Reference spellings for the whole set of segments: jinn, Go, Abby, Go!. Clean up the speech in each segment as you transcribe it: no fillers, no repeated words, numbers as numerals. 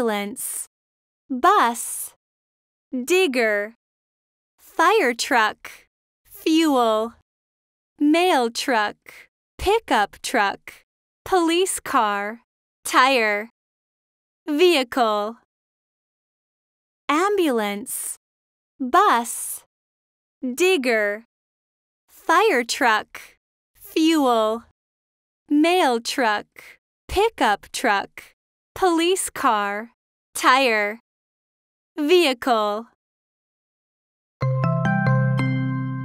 ambulance, bus, digger, fire truck, fuel, mail truck, pickup truck, police car, tire, vehicle. Ambulance, bus, digger, fire truck, fuel, mail truck, pickup truck, police car, tire, vehicle.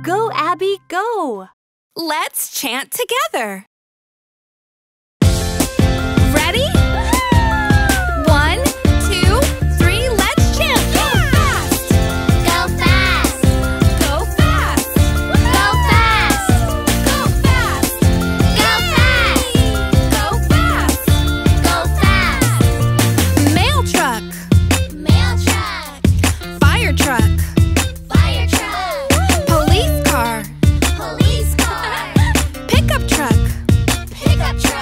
Go, Abby, go! Let's chant together. Ready? 1, 2, 3, let's chant. Go fast! Go fast! Go fast! Go fast! Go fast! Go fast! Go fast! Go fast! Mail truck! Mail truck! Fire truck! Fire truck! Police car! Police car! Pickup truck! Pickup truck!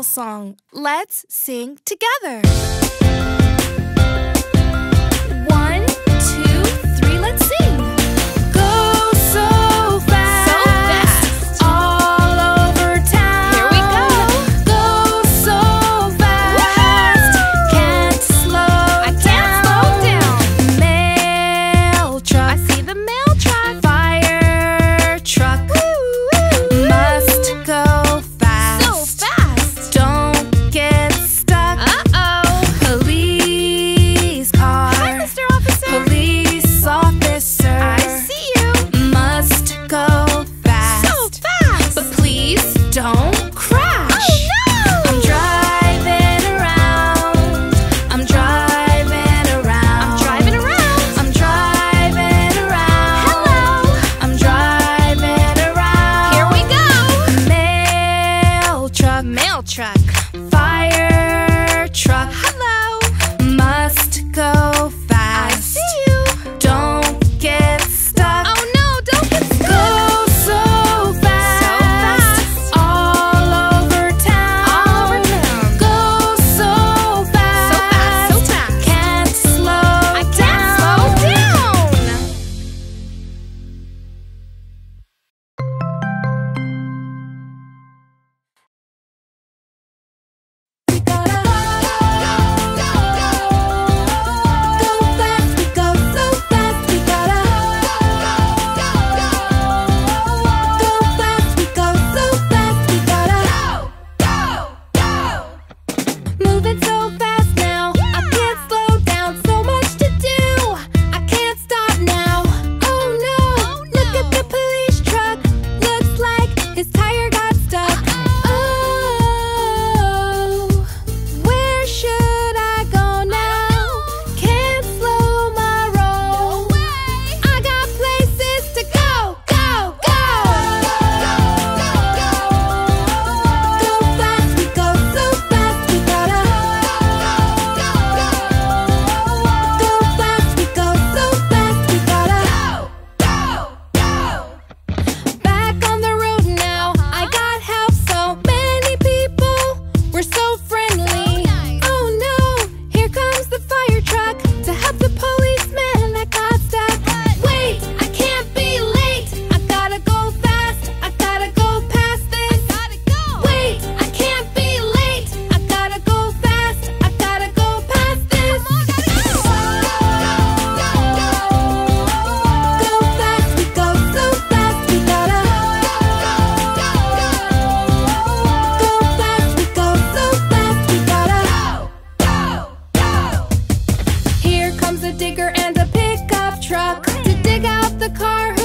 Song. Let's sing together. 1, 2, 3, let's sing. Go so fast, all over town. Here we go. Go so fast, I can't slow down. Mail truck, I see the mail truck. Fire truck, woo-woo. Must go. the car.